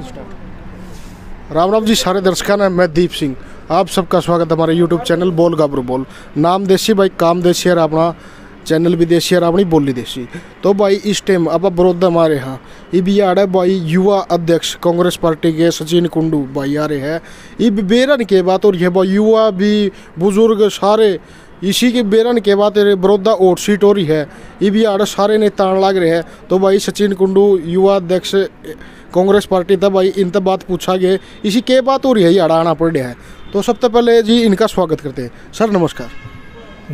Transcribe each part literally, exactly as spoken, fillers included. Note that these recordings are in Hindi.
राम राम जी सारे दर्शकों ने, मैं दीप सिंह आप सबका स्वागत है हमारे यूट्यूब चैनल बोल गबरू। बोल नाम देसी भाई, काम देसी है, अपना चैनल भी देसी है, अपनी बोली देसी। तो भाई इस टाइम अब विरोध हमारे यहाँ ये आड़े भाई युवा अध्यक्ष कांग्रेस पार्टी के सचिन कुंडू भाई आ रहे हैं। ये बेरन के बात और ये भाई युवा भी बुजुर्ग सारे इसी के बेरन के बाद बड़ौदा और सीट हो रही है, ये भी आड़ सारे ने तान लग रहे हैं। तो भाई सचिन कुंडू युवा अध्यक्ष कांग्रेस पार्टी था भाई, इन तब बात पूछा गया इसी के बात हो रही है, ये आड़ा आना पड़ रहा है। तो सबसे पहले जी इनका स्वागत करते हैं। सर नमस्कार।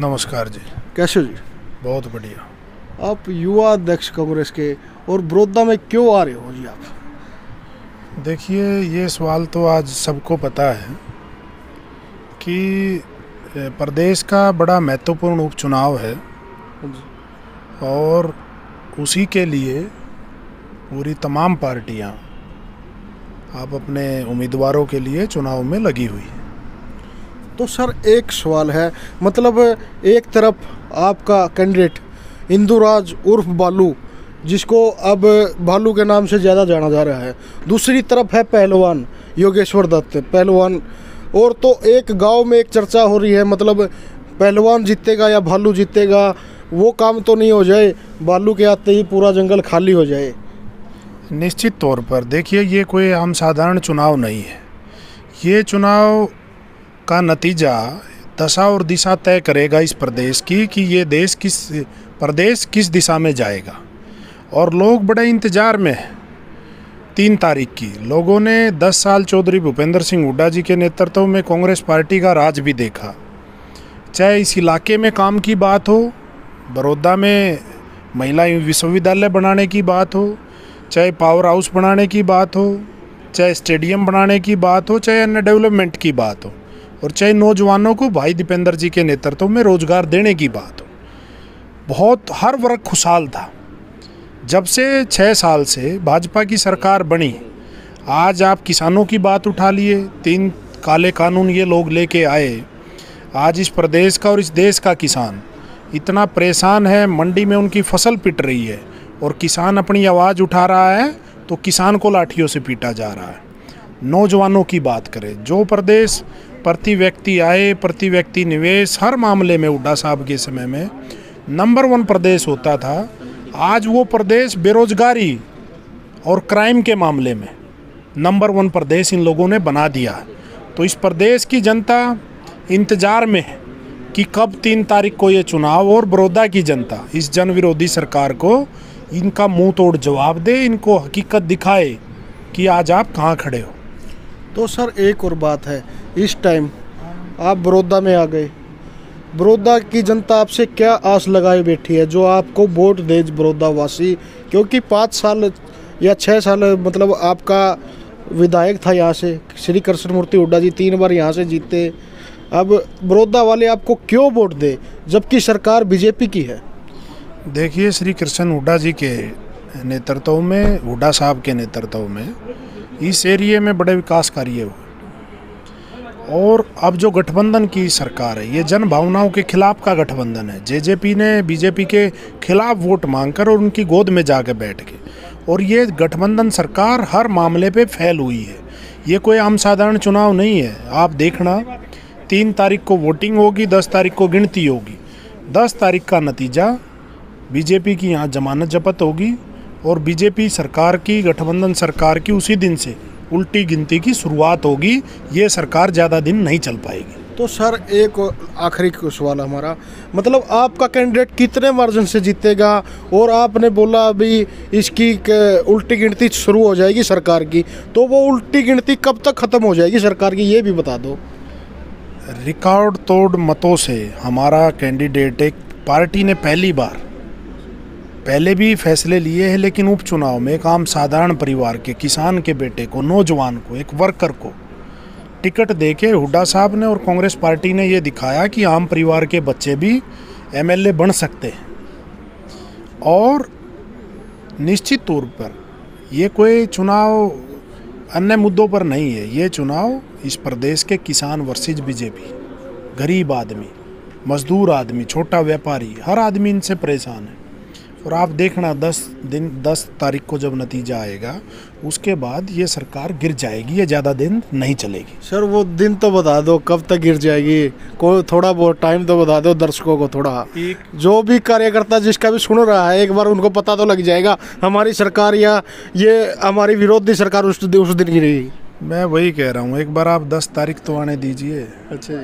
नमस्कार जी, कैसे हो जी? बहुत बढ़िया। आप युवा अध्यक्ष कांग्रेस के और बड़ौदा में क्यों आ रहे हो जी आप? देखिए ये सवाल तो आज सबको पता है कि प्रदेश का बड़ा महत्वपूर्ण उपचुनाव है और उसी के लिए पूरी तमाम पार्टियां आप अपने उम्मीदवारों के लिए चुनाव में लगी हुई है। तो सर एक सवाल है, मतलब एक तरफ आपका कैंडिडेट इंदुराज उर्फ बालू, जिसको अब भालू के नाम से ज़्यादा जाना जा रहा है, दूसरी तरफ है पहलवान योगेश्वर दत्त पहलवान, और तो एक गांव में एक चर्चा हो रही है, मतलब पहलवान जीतेगा या भालू जीतेगा, वो काम तो नहीं हो जाए भालू के आते ही पूरा जंगल खाली हो जाए। निश्चित तौर पर देखिए ये कोई आम साधारण चुनाव नहीं है, ये चुनाव का नतीजा दशा और दिशा तय करेगा इस प्रदेश की कि ये देश किस प्रदेश किस दिशा में जाएगा। और लोग बड़े इंतज़ार में हैं तीन तारीख की। लोगों ने दस साल चौधरी भूपेंद्र सिंह हुड्डा जी के नेतृत्व में कांग्रेस पार्टी का राज भी देखा, चाहे इस इलाके में काम की बात हो, बड़ौदा में महिला विश्वविद्यालय बनाने की बात हो, चाहे पावर हाउस बनाने की बात हो, चाहे स्टेडियम बनाने की बात हो, चाहे अन्य डेवलपमेंट की बात हो, और चाहे नौजवानों को भाई दीपेंद्र जी के नेतृत्व में रोजगार देने की बात हो। बहुत हर वर्ग खुशहाल था। जब से छः साल से भाजपा की सरकार बनी, आज आप किसानों की बात उठा लिए, तीन काले कानून ये लोग लेके आए, आज इस प्रदेश का और इस देश का किसान इतना परेशान है, मंडी में उनकी फसल पिट रही है और किसान अपनी आवाज़ उठा रहा है तो किसान को लाठियों से पीटा जा रहा है। नौजवानों की बात करें, जो प्रदेश प्रति व्यक्ति आय, प्रति व्यक्ति निवेश, हर मामले में हुड्डा साहब के समय में नंबर वन प्रदेश होता था, आज वो प्रदेश बेरोजगारी और क्राइम के मामले में नंबर वन प्रदेश इन लोगों ने बना दिया। तो इस प्रदेश की जनता इंतज़ार में है कि कब तीन तारीख को ये चुनाव और बड़ौदा की जनता इस जन विरोधी सरकार को इनका मुंह तोड़ जवाब दे, इनको हकीकत दिखाए कि आज आप कहाँ खड़े हो। तो सर एक और बात है, इस टाइम आप बड़ौदा में आ गए, बड़ौदा की जनता आपसे क्या आस लगाए बैठी है जो आपको वोट दे बड़ौदा वासी? क्योंकि पाँच साल या छः साल मतलब आपका विधायक था यहाँ से श्री कृष्णमूर्ति हुड्डा जी, तीन बार यहाँ से जीते, अब बड़ौदा वाले आपको क्यों वोट दे जबकि सरकार बीजेपी की है? देखिए श्री कृष्ण हुड्डा जी के नेतृत्व में, हुड्डा साहब के नेतृत्व में इस एरिए में बड़े विकास कार्य हुए, और अब जो गठबंधन की सरकार है ये जन भावनाओं के खिलाफ का गठबंधन है। जेजेपी ने बीजेपी के खिलाफ वोट मांगकर और उनकी गोद में जाकर बैठ के, और ये गठबंधन सरकार हर मामले पे फैल हुई है। ये कोई आम साधारण चुनाव नहीं है। आप देखना तीन तारीख को वोटिंग होगी, दस तारीख को गिनती होगी, दस तारीख का नतीजा बीजेपी की यहाँ जमानत जब्त होगी और बीजेपी सरकार की, गठबंधन सरकार की उसी दिन से उल्टी गिनती की शुरुआत होगी। ये सरकार ज़्यादा दिन नहीं चल पाएगी। तो सर एक आखिरी सवाल हमारा, मतलब आपका कैंडिडेट कितने मार्जिन से जीतेगा? और आपने बोला अभी इसकी उल्टी गिनती शुरू हो जाएगी सरकार की, तो वो उल्टी गिनती कब तक ख़त्म हो जाएगी सरकार की, ये भी बता दो। रिकॉर्ड तोड़ मतों से हमारा कैंडिडेट, एक पार्टी ने पहली बार, पहले भी फैसले लिए हैं लेकिन उपचुनाव में एक आम साधारण परिवार के किसान के बेटे को, नौजवान को, एक वर्कर को टिकट देके हुड्डा साहब ने और कांग्रेस पार्टी ने ये दिखाया कि आम परिवार के बच्चे भी एमएलए बन सकते हैं। और निश्चित तौर पर ये कोई चुनाव अन्य मुद्दों पर नहीं है, ये चुनाव इस प्रदेश के किसान वर्सेस बीजेपी, गरीब आदमी, मजदूर आदमी, छोटा व्यापारी, हर आदमी इनसे परेशान है। और आप देखना दस दिन दस तारीख को जब नतीजा आएगा उसके बाद ये सरकार गिर जाएगी, ये ज़्यादा दिन नहीं चलेगी। सर वो दिन तो बता दो कब तक गिर जाएगी, कोई थोड़ा बहुत टाइम तो बता दो दर्शकों को। थोड़ा जो भी कार्यकर्ता जिसका भी सुन रहा है एक बार उनको पता तो लग जाएगा हमारी सरकार या ये हमारी विरोधी सरकार उस दिन उस दिन गिरेगी। मैं वही कह रहा हूँ, एक बार आप दस तारीख तो आने दीजिए। अच्छा,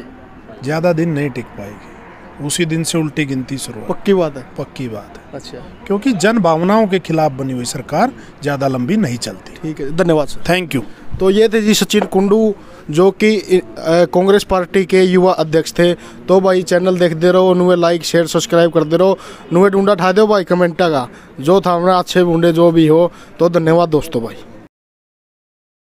ज़्यादा दिन नहीं टिक पाएगी, उसी दिन से उल्टी गिनती शुरू। पक्की बात है, पक्की बात है। अच्छा, क्योंकि जन भावनाओं के खिलाफ बनी हुई सरकार ज़्यादा लंबी नहीं चलती। ठीक है, धन्यवाद सर, थैंक यू। तो ये थे जी सचिन कुंडू जो कि कांग्रेस पार्टी के युवा अध्यक्ष थे। तो भाई चैनल देखते रहो, नुए लाइक शेयर सब्सक्राइब करते रहो, नुए ढूंढा ठा दो भाई कमेंटा का जो था हमारा अच्छे बूंडे जो भी हो। तो धन्यवाद दोस्तों भाई।